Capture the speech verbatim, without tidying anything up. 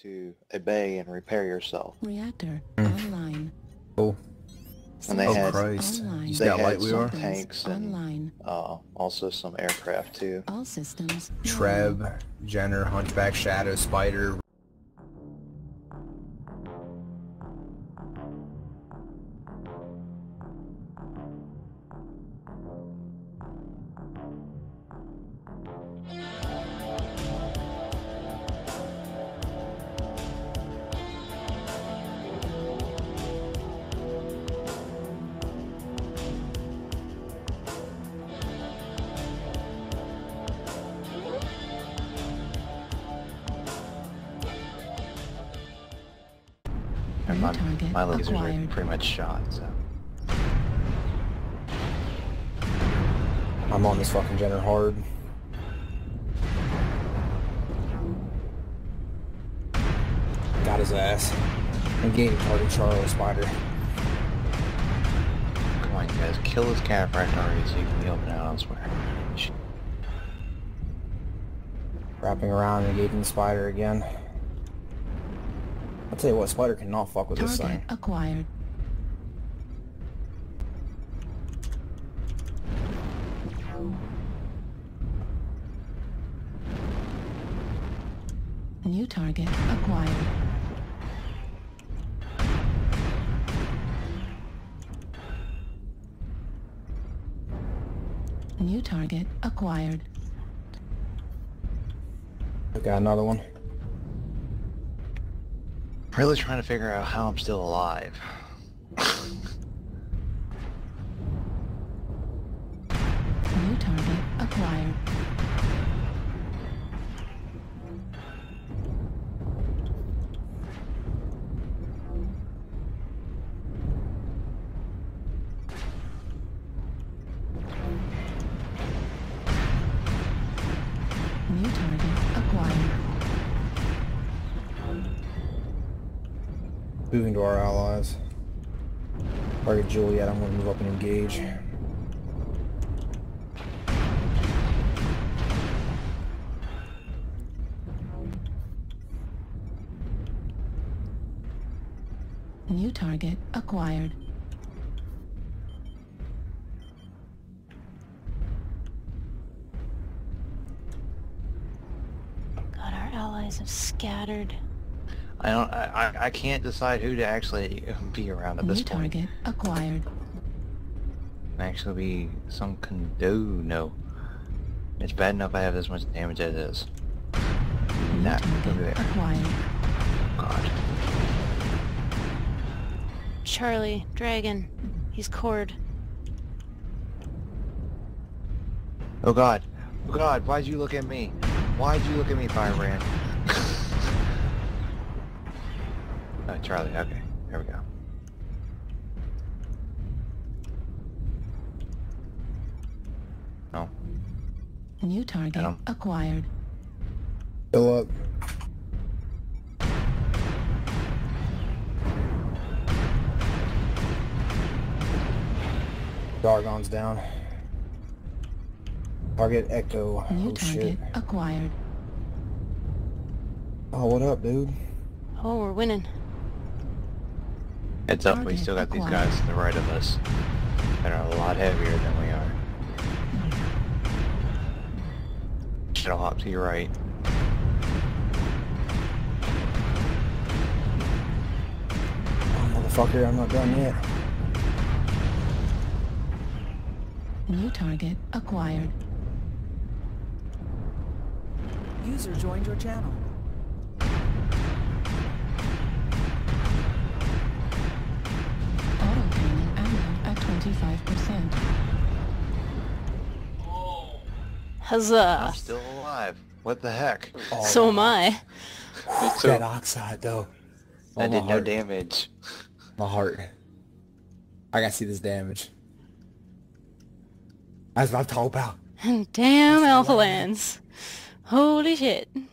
to obey and repair yourself. Reactor mm. online. Oh. And they oh had, Christ. Online. They had some are? tanks and uh, also some aircraft too. All systems. Treb, Jenner, Hunchback, Shadow, Spider. My, my lasers acquired. are pretty much shot, so... I'm on this fucking Jenner hard. Got his ass. Engage target Charlie Spider. Come on, you guys. Kill this chiropractor already so you can be helping out elsewhere. Wrapping around and engaging the Spider again. I'll tell you what, Spider cannot fuck with this thing. Acquired. New target acquired. New target acquired. I've got another one. Really trying to figure out how I'm still alive. New target acquired. New target acquired. Moving to our allies. Target Juliet, I'm gonna move up and engage. New target acquired. God, our allies have scattered. I don't. I. I can't decide who to actually be around at this New point. Target acquired. Actually, be some condo. No, it's bad enough I have as much damage as it is. New Not over there. Acquired. God. Charlie, Dragon, he's cored. Oh God, oh God! Why'd you look at me? Why'd you look at me, Firebrand? Oh, Charlie, okay. Here we go. No. New target acquired. Fill up. Dargon's down. Target Echo. New oh, target shit. acquired. Oh, what up, dude? Oh, we're winning. Heads up, we still got these guys to the right of us that are a lot heavier than we are. Shuttle hop to your right. Oh, motherfucker, I'm not done yet. New target acquired. User joined your channel. twenty-five percent. Oh. Huzzah! I'm still alive. What the heck? Oh, so am I. It's that oxide though. I oh, did no damage. My heart. I gotta see this damage. That's what I'm talking about. Damn Alpha Lands. Holy shit.